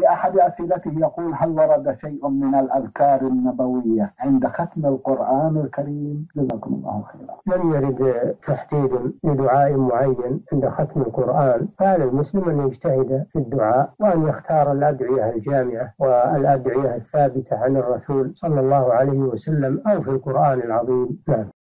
في أحد أسئلته يقول: هل ورد شيء من الأذكار النبوية عند ختم القرآن الكريم؟ جزاكم الله خيرا. لم يرد تحديد لدعاء معين عند ختم القرآن، فعلى المسلم أن يجتهد في الدعاء وأن يختار الأدعية الجامعة والأدعية الثابتة عن الرسول صلى الله عليه وسلم أو في القرآن العظيم.